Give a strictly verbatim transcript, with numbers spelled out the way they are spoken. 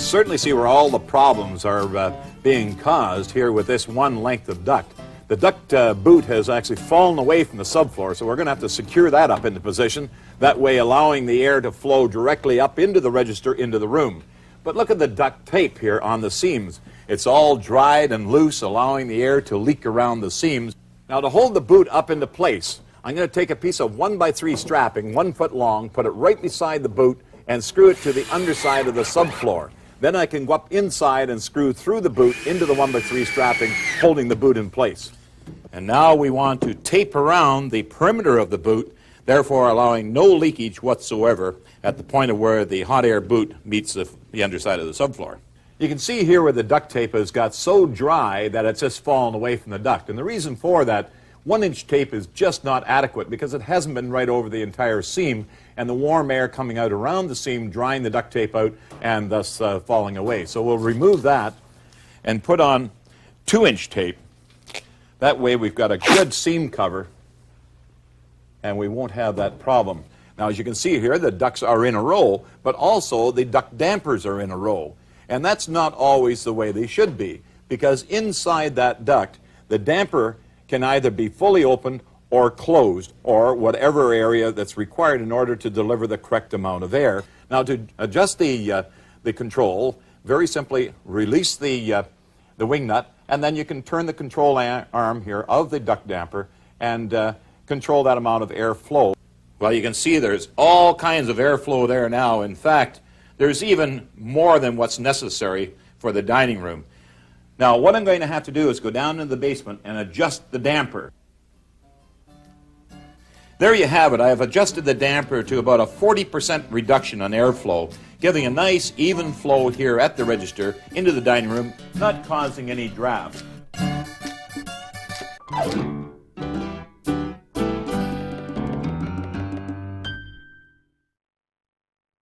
certainly see where all the problems are uh, being caused here with this one length of duct. The duct uh, boot has actually fallen away from the subfloor, so we're going to have to secure that up into position, that way allowing the air to flow directly up into the register, into the room. But look at the duct tape here on the seams. It's all dried and loose, allowing the air to leak around the seams. Now, to hold the boot up into place, I'm going to take a piece of one by three strapping, one foot long, put it right beside the boot, and screw it to the underside of the subfloor. Then I can go up inside and screw through the boot into the one by three strapping, holding the boot in place. And now we want to tape around the perimeter of the boot, therefore allowing no leakage whatsoever at the point of where the hot air boot meets the, the underside of the subfloor. You can see here where the duct tape has got so dry that it's just fallen away from the duct. And the reason for that, one-inch tape is just not adequate because it hasn't been right over the entire seam, and the warm air coming out around the seam, drying the duct tape out, and thus uh, falling away. So we'll remove that and put on two-inch tape. That way we've got a good seam cover, and we won't have that problem. Now, as you can see here, the ducts are in a row, but also the duct dampers are in a row. And that's not always the way they should be, because inside that duct, the damper can either be fully opened or closed, or whatever area that's required in order to deliver the correct amount of air. Now, to adjust the, uh, the control, very simply release the, uh, the wing nut, and then you can turn the control arm here of the duct damper and uh, control that amount of air flow. Well, you can see there's all kinds of airflow there now. In fact, there's even more than what's necessary for the dining room. Now, what I'm going to have to do is go down into the basement and adjust the damper. There you have it. I have adjusted the damper to about a forty percent reduction on airflow, giving a nice even flow here at the register into the dining room, not causing any draft.